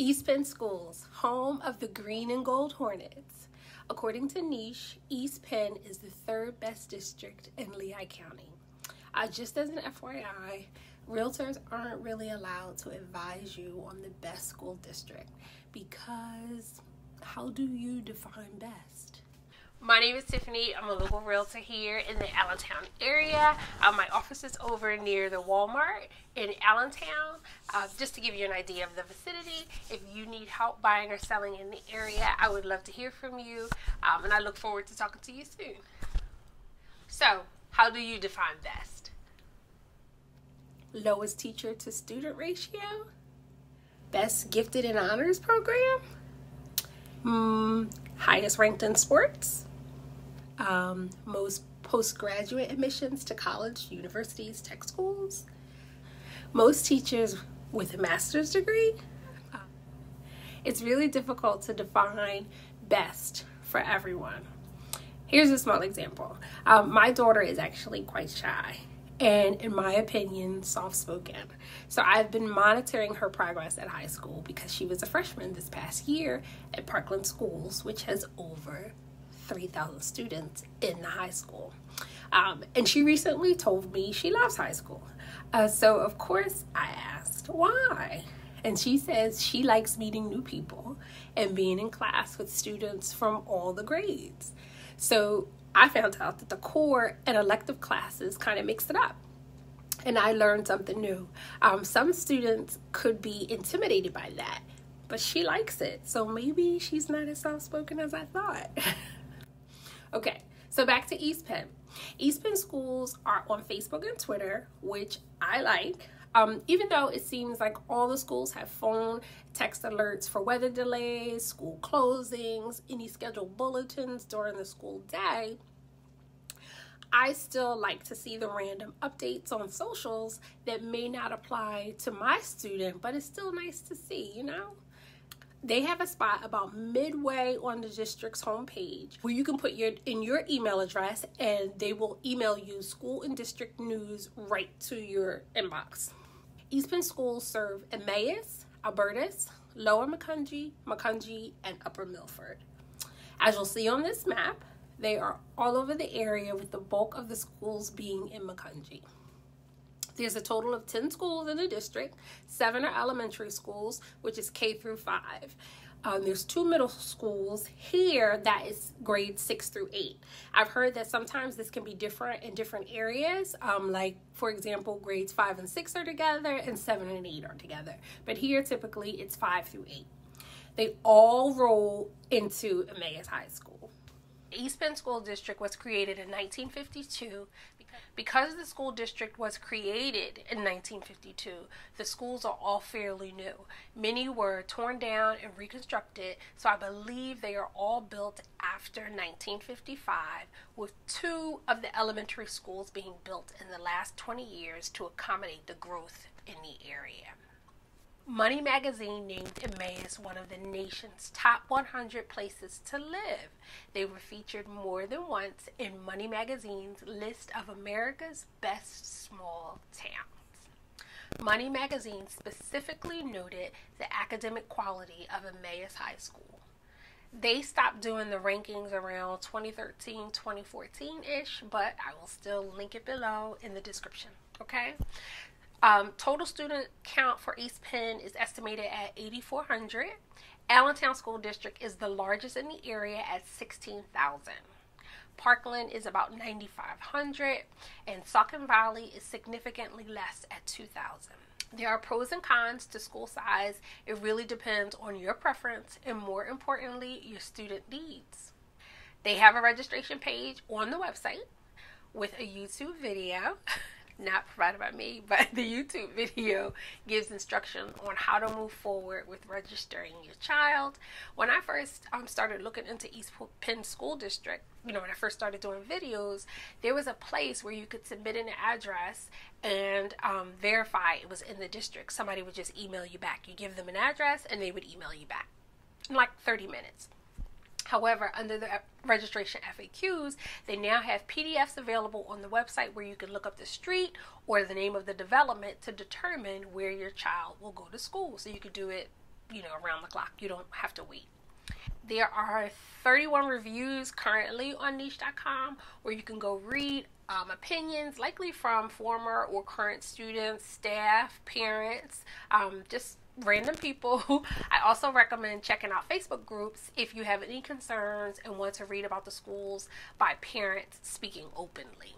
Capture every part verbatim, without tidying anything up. East Penn Schools, home of the Green and Gold Hornets. According to Niche, East Penn is the third best district in Lehigh County. Uh, just as an F Y I, realtors aren't really allowed to advise you on the best school district because how do you define best? My name is Tiffany. I'm a local realtor here in the Allentown area. Uh, my office is over near the Walmart in Allentown. Uh, just to give you an idea of the vicinity, if you need help buying or selling in the area, I would love to hear from you, um, and I look forward to talking to you soon. So, how do you define best? Lowest teacher to student ratio? Best gifted and honors program? Hmm, highest ranked in sports? Um, most postgraduate admissions to college, universities, tech schools, most teachers with a master's degree. Uh, it's really difficult to define best for everyone. Here's a small example. Um, my daughter is actually quite shy and, in my opinion, soft-spoken. So I've been monitoring her progress at high school because she was a freshman this past year at Parkland Schools, which has over three thousand students in the high school. Um, and she recently told me she loves high school. Uh, so, of course, I asked why. And she says she likes meeting new people and being in class with students from all the grades. So I found out that the core and elective classes kind of mixed it up. And I learned something new. Um, some students could be intimidated by that, but she likes it. So maybe she's not as soft-spoken as I thought. Okay, so back to East Penn. East Penn Schools are on Facebook and Twitter, which I like. Um, even though it seems like all the schools have phone text alerts for weather delays, school closings, any scheduled bulletins during the school day, I still like to see the random updates on socials that may not apply to my student, but it's still nice to see, you know? They have a spot about midway on the district's homepage where you can put your in your email address and they will email you school and district news right to your inbox. East Penn Schools serve Emmaus, Albertus, Lower Macungie, Macungie, and Upper Milford. As you'll see on this map, they are all over the area with the bulk of the schools being in Macungie. There's a total of ten schools in the district. Seven are elementary schools, which is K through five. Um, there's two middle schools here that is grades six through eight. I've heard that sometimes this can be different in different areas. Um, like, for example, grades five and six are together and seven and eight are together. But here, typically, it's five through eight. They all roll into Emmaus High School. East Penn School District was created in nineteen fifty-two. Because the school district was created in nineteen fifty-two, the schools are all fairly new. Many were torn down and reconstructed, so I believe they are all built after nineteen fifty-five, with two of the elementary schools being built in the last twenty years to accommodate the growth in the area. Money Magazine named Emmaus one of the nation's top one hundred places to live. They were featured more than once in Money Magazine's list of America's best small towns. Money Magazine specifically noted the academic quality of Emmaus High School. They stopped doing the rankings around twenty thirteen, twenty fourteen-ish, but I will still link it below in the description, okay? Um, total student count for East Penn is estimated at eighty-four hundred. Allentown School District is the largest in the area at sixteen thousand. Parkland is about ninety-five hundred, and Saucon Valley is significantly less at two thousand. There are pros and cons to school size. It really depends on your preference and, more importantly, your student needs. They have a registration page on the website with a YouTube video. Not provided by me, but the YouTube video gives instructions on how to move forward with registering your child. When I first um, started looking into East Penn School District, you know, when I first started doing videos, there was a place where you could submit an address and um, verify it was in the district. Somebody would just email you back. You give them an address and they would email you back in like thirty minutes. However, under the registration F A Qs, they now have P D Fs available on the website where you can look up the street or the name of the development to determine where your child will go to school. So you could do it you know, around the clock. You don't have to wait. There are thirty-one reviews currently on Niche dot com where you can go read um, opinions, likely from former or current students, staff, parents, um, just random people. I also recommend checking out Facebook groups if you have any concerns and want to read about the schools by parents speaking openly.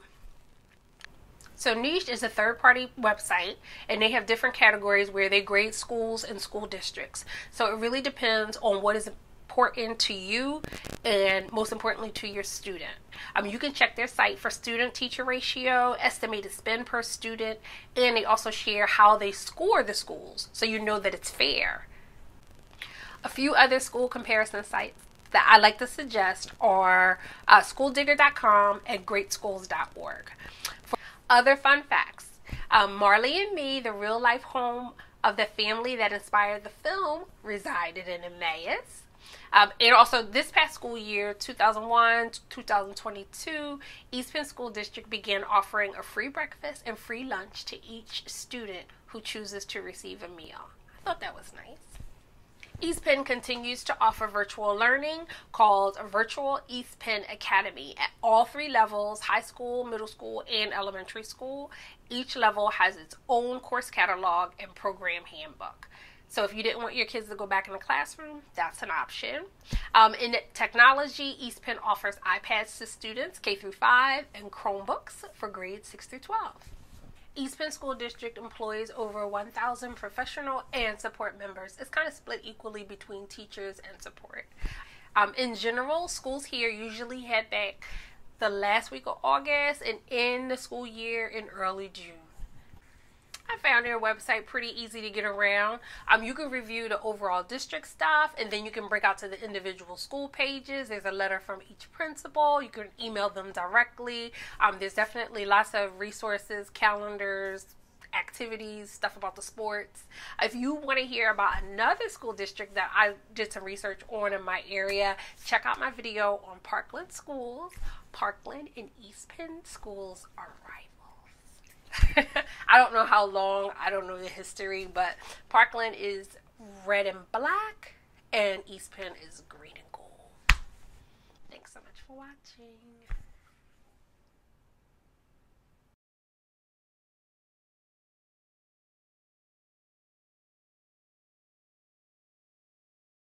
So Niche is a third-party website, and they have different categories where they grade schools and school districts. So it really depends on what is important to you and, most importantly, to your student. Um, you can check their site for student-teacher ratio, estimated spend per student, and they also share how they score the schools, so you know that it's fair. A few other school comparison sites that I like to suggest are uh, School Digger dot com and Great Schools dot org. For other fun facts, um, Marley and Me, the real-life home of the family that inspired the film, resided in Emmaus. Um, and also this past school year, two thousand one to two thousand twenty-two, East Penn School District began offering a free breakfast and free lunch to each student who chooses to receive a meal. I thought that was nice. East Penn continues to offer virtual learning called Virtual East Penn Academy at all three levels, high school, middle school, and elementary school. Each level has its own course catalog and program handbook. So if you didn't want your kids to go back in the classroom, that's an option. Um, in technology, East Penn offers iPads to students K through five and Chromebooks for grades six through twelve. East Penn School District employs over one thousand professional and support members. It's kind of split equally between teachers and support. Um, in general, schools here usually head back the last week of August and end the school year in early June. I found their website pretty easy to get around. Um, you can review the overall district stuff, and then you can break out to the individual school pages. There's a letter from each principal. You can email them directly. Um, there's definitely lots of resources, calendars, activities, stuff about the sports. If you want to hear about another school district that I did some research on in my area, check out my video on Parkland Schools. Parkland and East Penn schools are right. I don't know how long, I don't know the history, but Parkland is red and black and East Penn is green and gold. Thanks so much for watching.